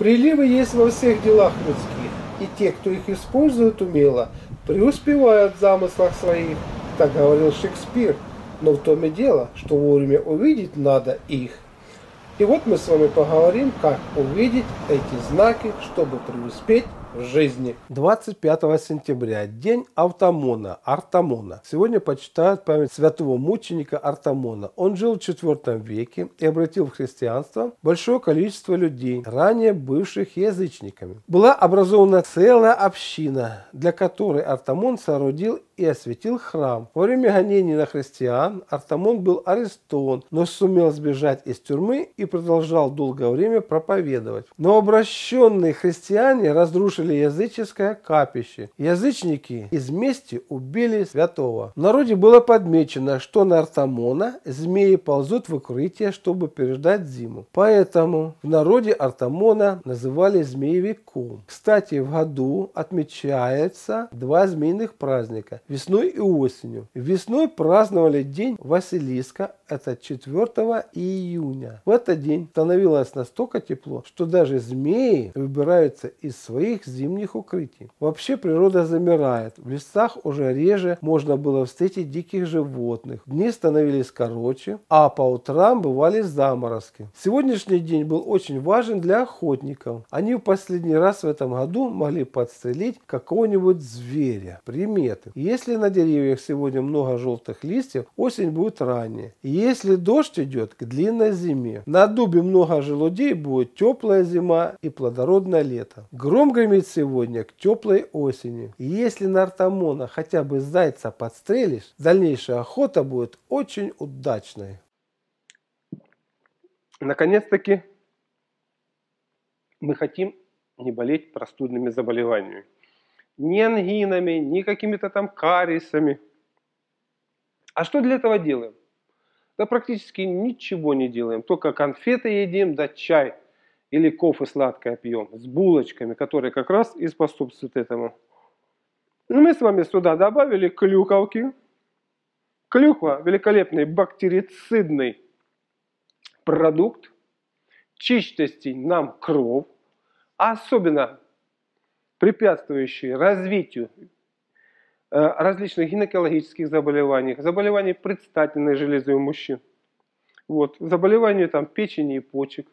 Приливы есть во всех делах людских, и те, кто их использует умело, преуспевают в замыслах своих, так говорил Шекспир, но в том и дело, что вовремя увидеть надо их. И вот мы с вами поговорим, как увидеть эти знаки, чтобы преуспеть в жизни. 25 сентября, день Артамона, Артамона. Сегодня почитают память святого мученика Артамона. Он жил в IV веке и обратил в христианство большое количество людей, ранее бывших язычниками. Была образована целая община, для которой Артамон соорудил и осветил храм. Во время гонений на христиан Артамон был арестован, но сумел сбежать из тюрьмы и продолжал долгое время проповедовать. Новообращенные христиане разрушили языческое капище. Язычники из мести убили святого. В народе было подмечено, что на Артамона змеи ползут в укрытие, чтобы переждать зиму. Поэтому в народе Артамона называли змеевиком. Кстати, в году отмечается два змеиных праздника – весной и осенью. Весной праздновали день Василиска, это 4 июня. В этот день становилось настолько тепло, что даже змеи выбираются из своих зимних укрытий. Вообще природа замирает, в лесах уже реже можно было встретить диких животных, дни становились короче, а по утрам бывали заморозки. Сегодняшний день был очень важен для охотников. Они в последний раз в этом году могли подстрелить какого-нибудь зверя. Приметы. Если на деревьях сегодня много желтых листьев, осень будет ранее. Если дождь идет, к длинной зиме. На дубе много желудей, будет теплая зима и плодородное лето. Гром гремит сегодня к теплой осени. Если на Артамона хотя бы зайца подстрелишь, дальнейшая охота будет очень удачной. Наконец-таки мы хотим не болеть простудными заболеваниями. Ни ангинами, ни какими-то там кариесами. А что для этого делаем? Да практически ничего не делаем. Только конфеты едим, да чай или кофе сладкое пьем с булочками, которые как раз и способствуют этому. Ну, мы с вами сюда добавили клюковки. Клюква – великолепный бактерицидный продукт, чистящий нам кровь, особенно препятствующие развитию различных гинекологических заболеваний, заболеваний предстательной железы у мужчин, вот, заболеваний там, печени и почек.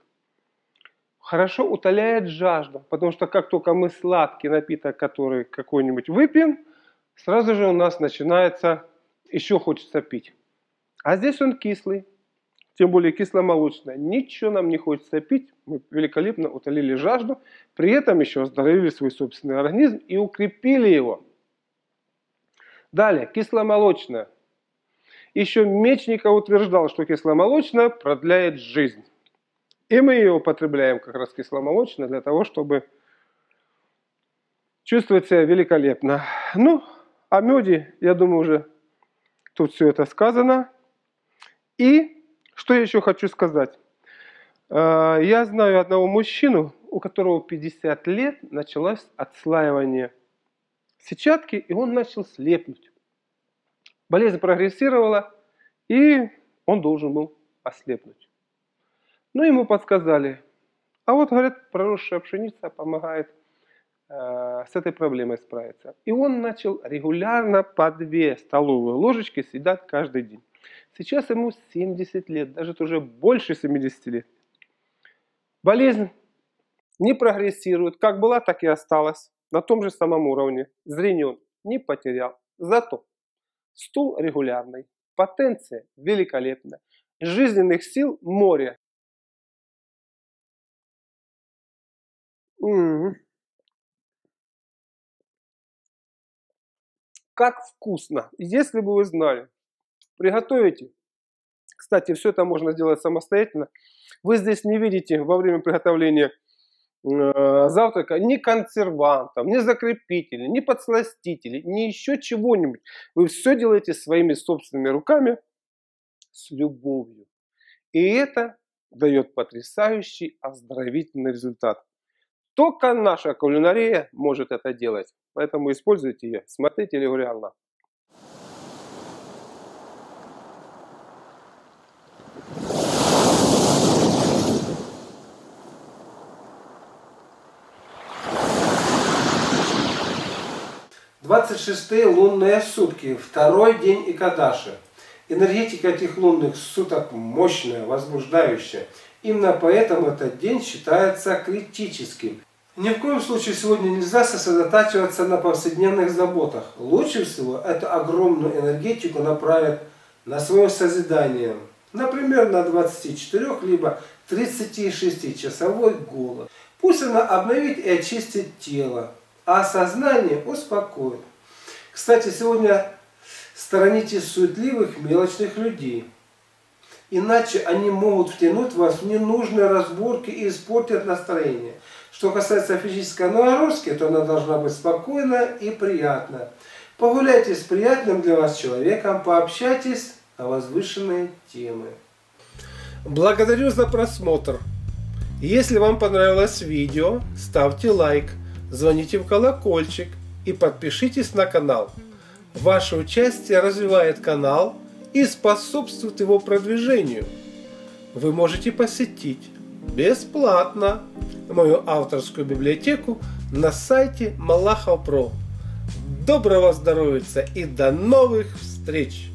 Хорошо утоляет жажду, потому что как только мы сладкий напиток, который какой-нибудь выпьем, сразу же у нас начинается еще хочется пить. А здесь он кислый, тем более кисломолочное. Ничего нам не хочется пить. Мы великолепно утолили жажду. При этом еще оздоровили свой собственный организм и укрепили его. Далее, кисломолочное. Еще Мечников утверждал, что кисломолочное продляет жизнь. И мы ее употребляем как раз кисломолочное для того, чтобы чувствовать себя великолепно. Ну, о меде, я думаю, уже тут все это сказано. И что я еще хочу сказать? Я знаю одного мужчину, у которого 50 лет началось отслаивание сетчатки, и он начал слепнуть. Болезнь прогрессировала, и он должен был ослепнуть. Но ему подсказали, а вот, говорят, проросшая пшеница помогает с этой проблемой справиться. И он начал регулярно по 2 столовые ложечки съедать каждый день. Сейчас ему 70 лет, даже уже больше 70 лет. Болезнь не прогрессирует, как была, так и осталась. На том же самом уровне. Зрение он не потерял. Зато стул регулярный, потенция великолепная, жизненных сил море. Как вкусно! Если бы вы знали. Приготовите. Кстати, все это можно сделать самостоятельно. Вы здесь не видите во время приготовления завтрака ни консервантов, ни закрепителей, ни подсластителей, ни еще чего-нибудь. Вы все делаете своими собственными руками с любовью. И это дает потрясающий оздоровительный результат. Только наша кулинария может это делать. Поэтому используйте ее. Смотрите регулярно. 26-е лунные сутки, второй день Икадаши. Энергетика этих лунных суток мощная, возбуждающая. Именно поэтому этот день считается критическим. Ни в коем случае сегодня нельзя сосредотачиваться на повседневных заботах. Лучше всего эту огромную энергетику направят на свое созидание. Например, на 24- либо 36-часовой голод. Пусть она обновит и очистит тело, а сознание успокоит. Кстати, сегодня сторонитесь суетливых, мелочных людей. Иначе они могут втянуть вас в ненужные разборки и испортят настроение. Что касается физической нагрузки, то она должна быть спокойна и приятна. Погуляйте с приятным для вас человеком, пообщайтесь на возвышенные темы. Благодарю за просмотр. Если вам понравилось видео, ставьте лайк, звоните в колокольчик и подпишитесь на канал. Ваше участие развивает канал и способствует его продвижению. Вы можете посетить бесплатно мою авторскую библиотеку на сайте Малахов.Про. Доброго здоровья и до новых встреч!